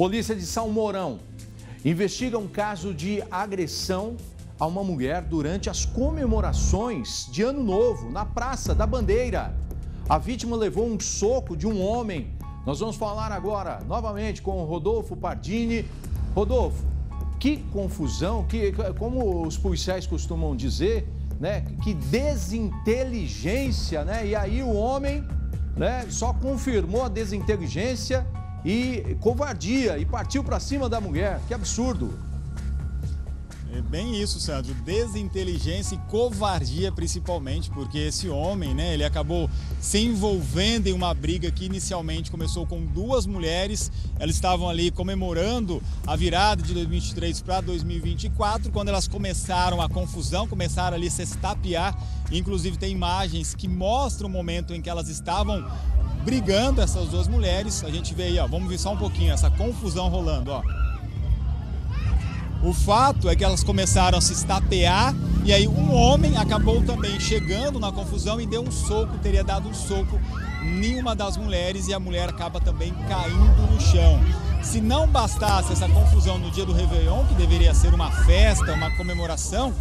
Polícia de Salmourão investiga um caso de agressão a uma mulher durante as comemorações de Ano Novo na Praça da Bandeira. A vítima levou um soco de um homem. Nós vamos falar agora novamente com o Rodolfo Pardini. Rodolfo, que confusão, como os policiais costumam dizer, né? Que desinteligência, né? E aí o homem, né, só confirmou a desinteligência e covardia e partiu para cima da mulher. Que absurdo! É bem isso, Sandro. Desinteligência e covardia, principalmente, porque esse homem, né, ele acabou se envolvendo em uma briga que inicialmente começou com duas mulheres. Elas estavam ali comemorando a virada de 2023 para 2024, quando elas começaram a confusão, começaram ali a se estapear. Inclusive tem imagens que mostram o momento em que elas estavam brigando, essas duas mulheres. A gente vê aí, ó, vamos ver só um pouquinho essa confusão rolando, ó. O fato é que elas começaram a se estapear e aí um homem acabou também chegando na confusão e deu um soco, teria dado um soco em uma das mulheres e a mulher acaba também caindo no chão. Se não bastasse essa confusão no dia do Réveillon, que deveria ser uma festa, uma comemoração,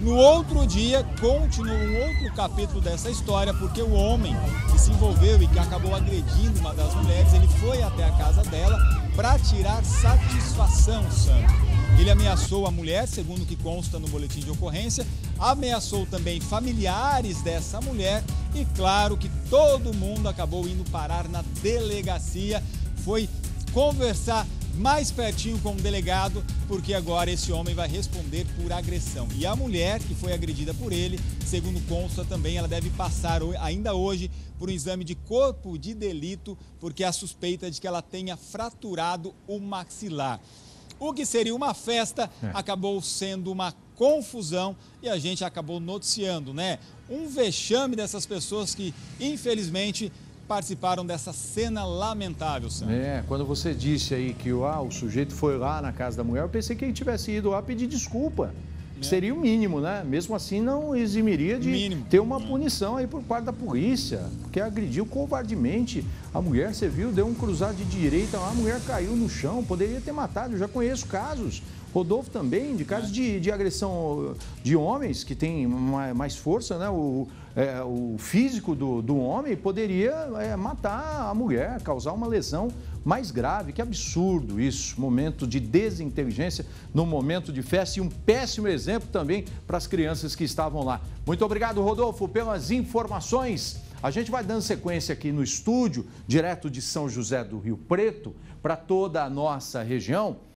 no outro dia continua um outro capítulo dessa história, porque o homem que se envolveu e que acabou agredindo uma das mulheres, ele foi até a casa dela para tirar satisfação, Sandro. Ele ameaçou a mulher, segundo o que consta no boletim de ocorrência, ameaçou também familiares dessa mulher e claro que todo mundo acabou indo parar na delegacia, foi conversar mais pertinho com o delegado, porque agora esse homem vai responder por agressão. E a mulher que foi agredida por ele, segundo consta também, ela deve passar ainda hoje por um exame de corpo de delito, porque há suspeita de que ela tenha fraturado o maxilar. O que seria uma festa acabou sendo uma confusão e a gente acabou noticiando, né? Um vexame dessas pessoas que, infelizmente, participaram dessa cena lamentável, Sandro. É, quando você disse aí que o sujeito foi lá na casa da mulher, eu pensei que ele tivesse ido lá pedir desculpa. É. Seria o mínimo, né? Mesmo assim, não exigiria de ter uma punição aí por parte da polícia, porque agrediu covardemente a mulher. Você viu, deu um cruzado de direita lá, a mulher caiu no chão, poderia ter matado. Eu já conheço casos, Rodolfo também, de casos de agressão de homens, que tem mais força, né? O físico do homem poderia matar a mulher, causar uma lesão mais grave. Que absurdo isso, momento de desinteligência no momento de festa e um péssimo exemplo também para as crianças que estavam lá. Muito obrigado, Rodolfo, pelas informações. A gente vai dando sequência aqui no estúdio, direto de São José do Rio Preto, para toda a nossa região.